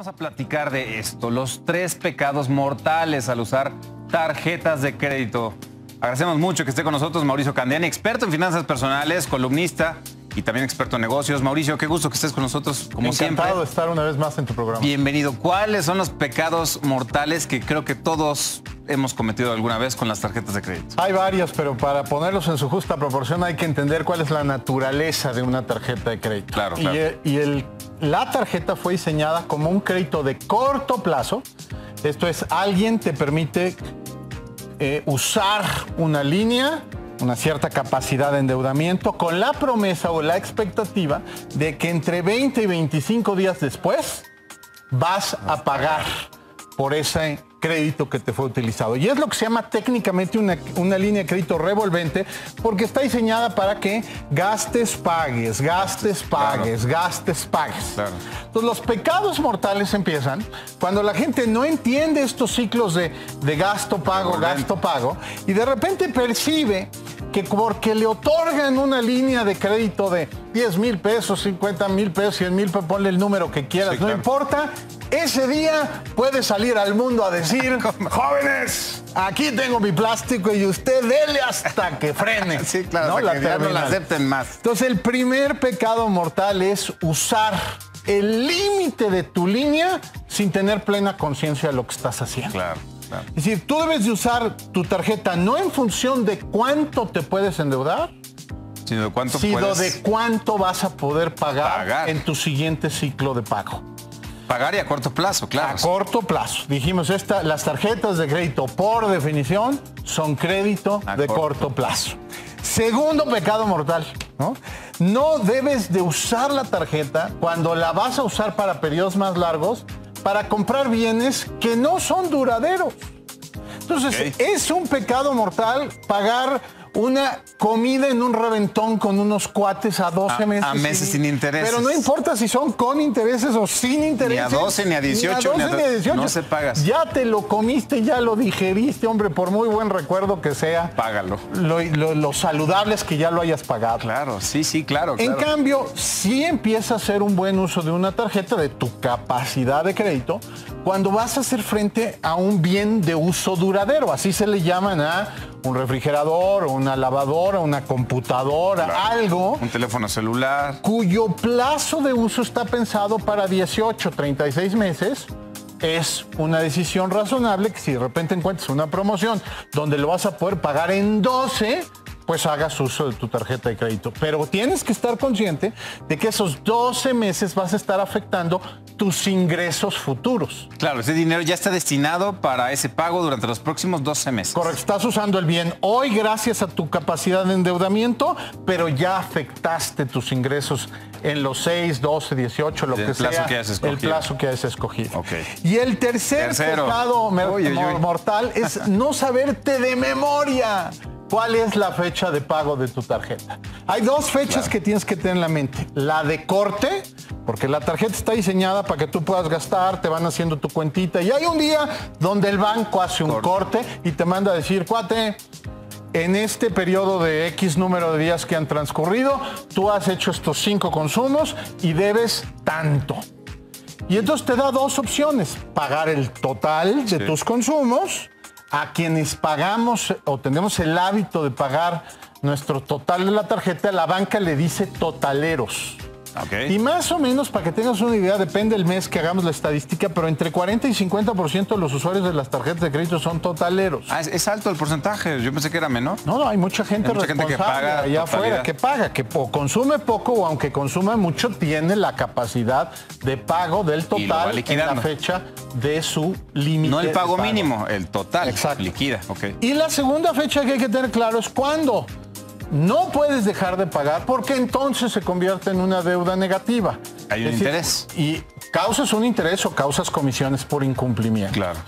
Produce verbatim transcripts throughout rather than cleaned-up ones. Vamos a platicar de esto, los tres pecados mortales al usar tarjetas de crédito. Agradecemos mucho que esté con nosotros Mauricio Candiani, experto en finanzas personales, columnista y también experto en negocios. Mauricio, qué gusto que estés con nosotros, como Encantado siempre. Encantado de estar una vez más en tu programa. Bienvenido. ¿Cuáles son los pecados mortales que creo que todos hemos cometido alguna vez con las tarjetas de crédito? Hay varios, pero para ponerlos en su justa proporción hay que entender cuál es la naturaleza de una tarjeta de crédito. Claro, claro. Y el, y el, la tarjeta fue diseñada como un crédito de corto plazo. Esto es, alguien te permite eh, usar una línea, una cierta capacidad de endeudamiento, con la promesa o la expectativa de que entre veinte y veinticinco días después vas a pagar por ese crédito que te fue utilizado. Y es lo que se llama técnicamente una, una línea de crédito revolvente, porque está diseñada para que gastes, pagues, gastes, pagues, claro. gastes, pagues. Claro. Entonces los pecados mortales empiezan cuando la gente no entiende estos ciclos de, de gasto, pago, revolvente. gasto, pago, y de repente percibe que porque le otorgan una línea de crédito de diez mil pesos, cincuenta mil pesos, cien mil pesos, ponle el número que quieras, sí, claro. no importa, ese día puede salir al mundo a decir, jóvenes, aquí tengo mi plástico y usted dele hasta que frene. Sí, claro, ¿no? hasta que no la acepten más. Entonces el primer pecado mortal es usar el límite de tu línea sin tener plena conciencia de lo que estás haciendo. Claro. Claro. Es decir, tú debes de usar tu tarjeta no en función de cuánto te puedes endeudar, sino de cuánto, sino puedes de cuánto vas a poder pagar, pagar en tu siguiente ciclo de pago. Pagar y a corto plazo, claro. A corto plazo. Dijimos, esta, las tarjetas de crédito, por definición, son crédito a de corto. corto plazo. Segundo pecado mortal, ¿no? No debes de usar la tarjeta cuando la vas a usar para periodos más largos, para comprar bienes que no son duraderos. Entonces, okay. es un pecado mortal pagar una comida en un reventón con unos cuates a doce a, meses. A meses sin, sin intereses. Pero no importa si son con intereses o sin intereses. Ni a doce, ni a dieciocho. Ni a doce, ni a dieciocho. No se pagas. Ya te lo comiste, ya lo digeriste, hombre, por muy buen recuerdo que sea. Págalo. Lo, lo, lo saludable es que ya lo hayas pagado. Claro, sí, sí, claro. En claro. cambio, sí empieza a hacer un buen uso de una tarjeta, de tu capacidad de crédito, cuando vas a hacer frente a un bien de uso duradero. Así se le llaman a un refrigerador, una lavadora, una computadora, claro. algo. Un teléfono celular. Cuyo plazo de uso está pensado para dieciocho, treinta y seis meses. Es una decisión razonable que si de repente encuentras una promoción donde lo vas a poder pagar en doce, pues hagas uso de tu tarjeta de crédito. Pero tienes que estar consciente de que esos doce meses vas a estar afectando tus ingresos futuros. Claro, ese dinero ya está destinado para ese pago durante los próximos doce meses. Correcto, estás usando el bien hoy gracias a tu capacidad de endeudamiento, pero ya afectaste tus ingresos en los seis, doce, dieciocho, lo que sea, el plazo que hayas escogido. Okay. Y el tercer pecado mortal es no saberte de memoria cuál es la fecha de pago de tu tarjeta. Hay dos fechas claro. que tienes que tener en la mente. La de corte, porque la tarjeta está diseñada para que tú puedas gastar, te van haciendo tu cuentita. Y hay un día donde el banco hace un corte, corte y te manda a decir, cuate, en este periodo de X número de días que han transcurrido, tú has hecho estos cinco consumos y debes tanto. Y entonces te da dos opciones. Pagar el total de sí. tus consumos. A quienes pagamos o tenemos el hábito de pagar nuestro total de la tarjeta, la banca le dice totaleros. Okay. Y más o menos, para que tengas una idea, depende del mes que hagamos la estadística, pero entre cuarenta y cincuenta por ciento de los usuarios de las tarjetas de crédito son totaleros. Ah, es, es alto el porcentaje, yo pensé que era menor. No, no, hay mucha gente hay mucha responsable gente que paga allá afuera, que paga, que o consume poco o aunque consuma mucho, tiene la capacidad de pago del total en la fecha de su límite. No el pago, pago mínimo, el total. Exacto. Liquida, ok. Y la segunda fecha que hay que tener claro es cuándo. No puedes dejar de pagar porque entonces se convierte en una deuda negativa. Hay un es decir, interés. Y causas un interés o causas comisiones por incumplimiento. Claro.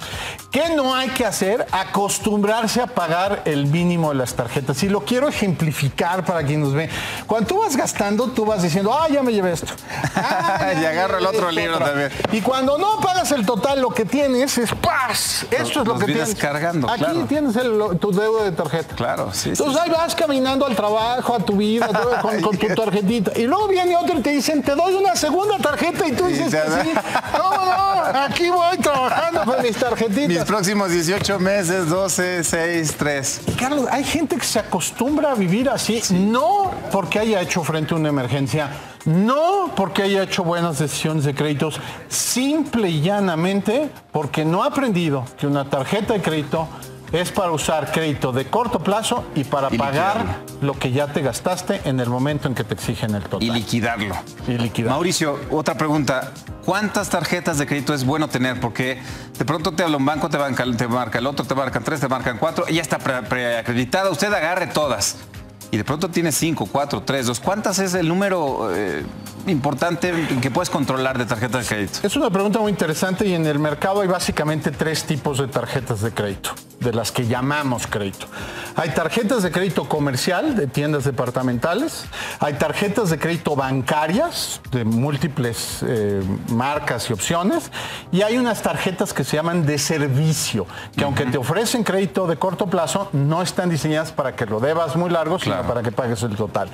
¿Qué no hay que hacer? Acostumbrarse a pagar el mínimo de las tarjetas. Y lo quiero ejemplificar para quien nos ve. Cuando tú vas gastando, tú vas diciendo, ah, ya me llevé esto. Ah, y agarro el otro libro también. Y cuando no pagas el total, lo que tienes es paz. Esto es lo que tienes. Cargando, Aquí claro. tienes el, tu deuda de tarjeta. Claro, sí. Entonces sí, ahí sí. vas caminando al trabajo, a tu vida, con, con tu tarjetita. Y luego viene otro y te dicen, te doy una segunda tarjeta y tú dices que sí. No, no, aquí voy trabajando con mis tarjetitas. Mis próximos dieciocho meses, doce, seis, tres. Y Carlos, hay gente que se acostumbra a vivir así, sí. No porque haya hecho frente a una emergencia, no porque haya hecho buenas decisiones de créditos, simple y llanamente porque no ha aprendido que una tarjeta de crédito es para usar crédito de corto plazo y para y pagar liquidarlo. Lo que ya te gastaste en el momento en que te exigen el total. Y liquidarlo. Y liquidarlo. Mauricio, otra pregunta. ¿Cuántas tarjetas de crédito es bueno tener? Porque de pronto te habla un banco, te, banca, te marca el otro, te marcan tres, te marcan cuatro, y ya está preacreditada. Usted agarre todas. Y de pronto tienes cinco, cuatro, tres, dos. ¿Cuántas es el número eh, importante que puedes controlar de tarjetas de crédito? Es una pregunta muy interesante y en el mercado hay básicamente tres tipos de tarjetas de crédito, de las que llamamos crédito. Hay tarjetas de crédito comercial, de tiendas departamentales. Hay tarjetas de crédito bancarias, de múltiples eh, marcas y opciones. Y hay unas tarjetas que se llaman de servicio, que uh-huh. aunque te ofrecen crédito de corto plazo, no están diseñadas para que lo debas muy largo, claro. Para que pagues el total.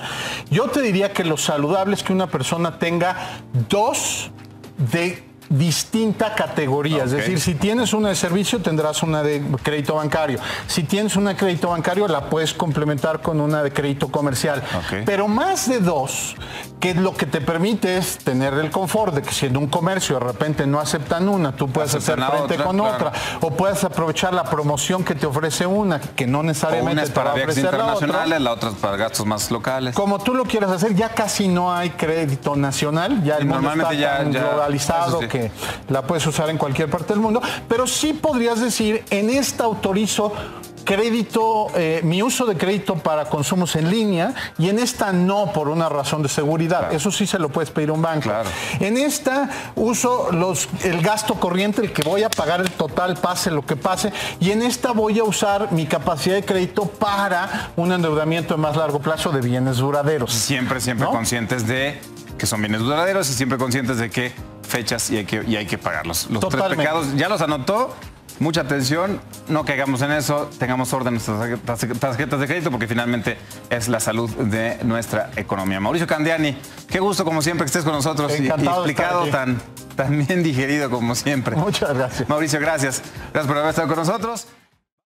Yo te diría que lo saludable es que una persona tenga dos de distinta categoría, okay. Es decir, si tienes una de servicio tendrás una de crédito bancario, si tienes una de crédito bancario la puedes complementar con una de crédito comercial, okay. Pero más de dos, que lo que te permite es tener el confort de que si en un comercio de repente no aceptan una, tú puedes aceptan hacer frente otra, con claro. otra, o puedes aprovechar la promoción que te ofrece una, que no necesariamente una es para viajes internacionales, la otra. la otra es para gastos más locales. Como tú lo quieras hacer, ya casi no hay crédito nacional, ya el mundo está ya, ya, globalizado, sí. que la puedes usar en cualquier parte del mundo, pero sí podrías decir, en esta autorizo crédito, eh, mi uso de crédito para consumos en línea, y en esta no, por una razón de seguridad. Claro. Eso sí se lo puedes pedir a un banco. Claro. En esta uso los, el gasto corriente, el que voy a pagar el total, pase lo que pase, y en esta voy a usar mi capacidad de crédito para un endeudamiento de más largo plazo de bienes duraderos. Siempre, siempre ¿no? conscientes de que son bienes duraderos y siempre conscientes de que fechas y hay que, y hay que pagarlos. Los Totalmente. tres pecados, ya los anotó, mucha atención, no caigamos en eso, tengamos orden en nuestras tarjetas de crédito porque finalmente es la salud de nuestra economía. Mauricio Candiani, qué gusto como siempre que estés con nosotros y, y explicado tan, tan bien digerido como siempre. Muchas gracias. Mauricio, gracias. Gracias por haber estado con nosotros.